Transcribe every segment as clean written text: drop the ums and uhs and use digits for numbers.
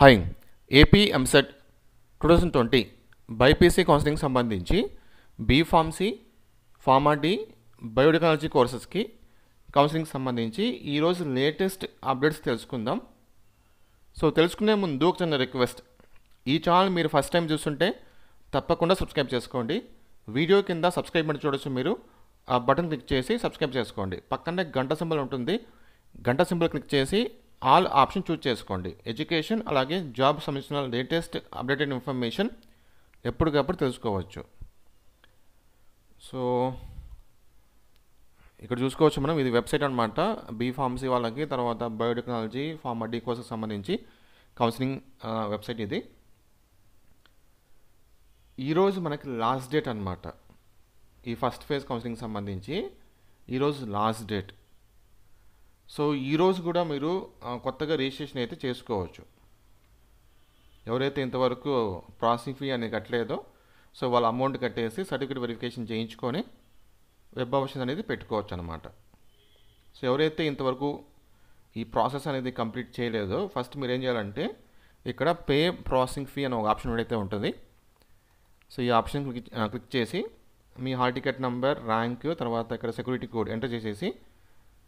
Hi AP EAMCET 2020 BiPC counselling సంబంధించి B pharmacy pharma D biotechnology కోర్సెస్కి counselling సంబంధించి ఈరోజు లేటెస్ట్ అప్డేట్స్ తెలుసుకుందాం. సో తెలుసుకునే ముందు ఒక చిన్న రిక్వెస్ట్, ఈ ఛానల్ మీరు ఫస్ట్ టైం చూస్తుంటే తప్పకుండా సబ్స్క్రైబ్ చేసుకోండి. వీడియో కింద సబ్స్క్రైబ్ బటన్ చూడొచ్చు, మీరు ఆ బటన్ క్లిక్ చేసి సబ్స్క్రైబ్ చేసుకోండి. పక్కనే గంట సింబల్ ఉంటుంది, గంట సింబల్ క్లిక్ చేసి ఆల్ ఆప్షన్ చూస్ చేసుకోండి. ఎడ్యుకేషన్ అలాగే జాబ్ సంబంధించిన లేటెస్ట్ అప్డేటెడ్ ఇన్ఫర్మేషన్ ఎప్పటికప్పుడు తెలుసుకోవచ్చు. సో ఇక్కడ చూసుకోవచ్చు మనం, ఇది వెబ్సైట్ అనమాట బీ ఫార్మసీ వాళ్ళకి, తర్వాత బయోటెక్నాలజీ ఫార్మా డి కోర్సుకి సంబంధించి కౌన్సిలింగ్ వెబ్సైట్ ఇది. ఈరోజు మనకి లాస్ట్ డేట్ అనమాట, ఈ ఫస్ట్ ఫేజ్ కౌన్సిలింగ్ సంబంధించి ఈరోజు లాస్ట్ డేట్. సో ఈరోజు కూడా మీరు కొత్తగా రిజిస్ట్రేషన్ అయితే చేసుకోవచ్చు. ఎవరైతే ఇంతవరకు ప్రాసెసింగ్ ఫీ అనేది కట్టలేదో సో వాళ్ళ అమౌంట్ కట్టేసి సర్టిఫికేట్ వెరిఫికేషన్ చేయించుకొని వెబ్ ఆప్షన్ అనేది పెట్టుకోవచ్చు అనమాట. సో ఎవరైతే ఇంతవరకు ఈ ప్రాసెస్ అనేది కంప్లీట్ చేయలేదో ఫస్ట్ మీరు ఏం చేయాలంటే ఇక్కడ పే ప్రాసెసింగ్ ఫీ అనే ఒక ఆప్షన్ ఏదైతే ఉంటుంది, సో ఈ ఆప్షన్ క్లిక్ చేసి మీ హాల్ టికెట్ నెంబర్, ర్యాంక్, తర్వాత ఇక్కడ సెక్యూరిటీ కోడ్ ఎంటర్ చేసేసి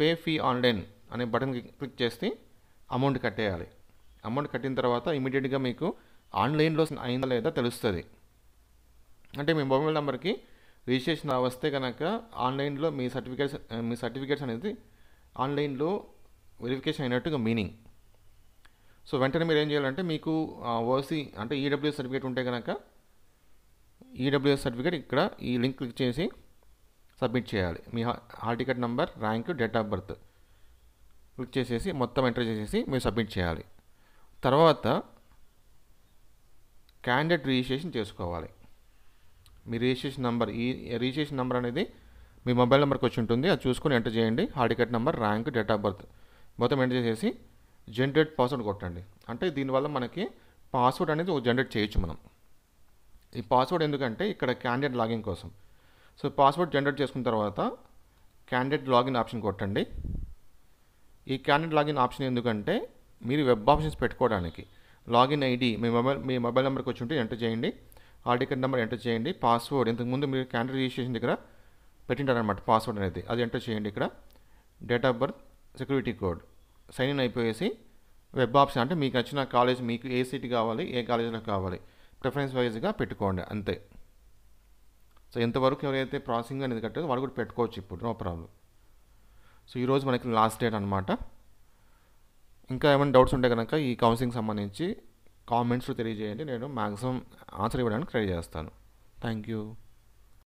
పే ఫీ ఆన్లైన్ అనే బటన్ క్లిక్ చేసి అమౌంట్ కట్టేయాలి. అమౌంట్ కట్టిన తర్వాత ఇమీడియట్గా మీకు ఆన్లైన్లో అయిందా లేదా తెలుస్తుంది. అంటే మీ మొబైల్ నెంబర్కి రిజిస్ట్రేషన్ వస్తే కనుక ఆన్లైన్లో మీ సర్టిఫికేట్స్ అనేది ఆన్లైన్లో వెరిఫికేషన్ అయినట్టుగా మీనింగ్. సో వెంటనే మీరు ఏం చేయాలంటే మీకు ఓసీ అంటే ఈడబ్ల్యూఎస్ సర్టిఫికేట్ ఉంటే కనుక ఈడబ్ల్యూఎస్ సర్టిఫికేట్ ఇక్కడ ఈ లింక్ క్లిక్ చేసి సబ్మిట్ చేయాలి. మీ hall ticket number, rank, date of birth click చేసేసి మొత్తం ఎంటర్ చేసేసి మీరు సబ్మిట్ చేయాలి. తర్వాత క్యాండిడేట్ రిజిస్ట్రేషన్ చేసుకోవాలి. మీ రిజిస్ట్రేషన్ నెంబర్, ఈ రిజిస్ట్రేషన్ నెంబర్ అనేది మీ మొబైల్ నెంబర్కి వచ్చి ఉంటుంది, అది చూసుకొని ఎంటర్ చేయండి. Hall ticket number, rank, date of birth మొత్తం ఎంటర్ చేసేసి జనరేట్ పాస్వర్డ్ కొట్టండి. అంటే దీనివల్ల మనకి పాస్వర్డ్ అనేది జనరేట్ చేయొచ్చు మనం. ఈ పాస్వర్డ్ ఎందుకంటే ఇక్కడ క్యాండిడేట్ లాగిన్ కోసం. సో పాస్వర్డ్ జనరేట్ చేసుకున్న తర్వాత క్యాండిడేట్ లాగిన్ ఆప్షన్ కొట్టండి. ఈ క్యాండిడేట్ లాగిన్ ఆప్షన్ ఎందుకంటే మీరు వెబ్ ఆప్షన్స్ పెట్టుకోవడానికి. లాగిన్ ఐడి మీ మొబైల్ నెంబర్కి వచ్చి ఉంటే ఎంటర్ చేయండి. హాల్ టికెట్ నెంబర్ ఎంటర్ చేయండి. పాస్వర్డ్ ఇంతకుముందు మీరు క్యాండిడేట్ రిజిస్ట్రేషన్ దగ్గర పెట్టింటారనమాట పాస్వర్డ్ అనేది, అది ఎంటర్ చేయండి. ఇక్కడ date of birth, security code, sign in అయిపోయేసి వెబ్ ఆప్షన్ అంటే మీకు నచ్చిన కాలేజ్, మీకు ఏ సీట్ కావాలి, ఏ కాలేజీలో కావాలి ప్రిఫరెన్స్ వైజ్గా పెట్టుకోండి అంతే. సో ఎంతవరకు ఎవరైతే ప్రాసెసింగ్ అనేది కట్టేదో వాళ్ళు కూడా పెట్టుకోవచ్చు ఇప్పుడు, నో ప్రాబ్లం. సో ఈరోజు మనకి లాస్ట్ డేట్ అనమాట. ఇంకా ఏమైనా డౌట్స్ ఉంటే కనుక ఈ కౌన్సిలింగ్ సంబంధించి కామెంట్స్లో తెలియజేయండి, నేను మ్యాక్సిమం ఆన్సర్ ఇవ్వడానికి ట్రై చేస్తాను. Thank you.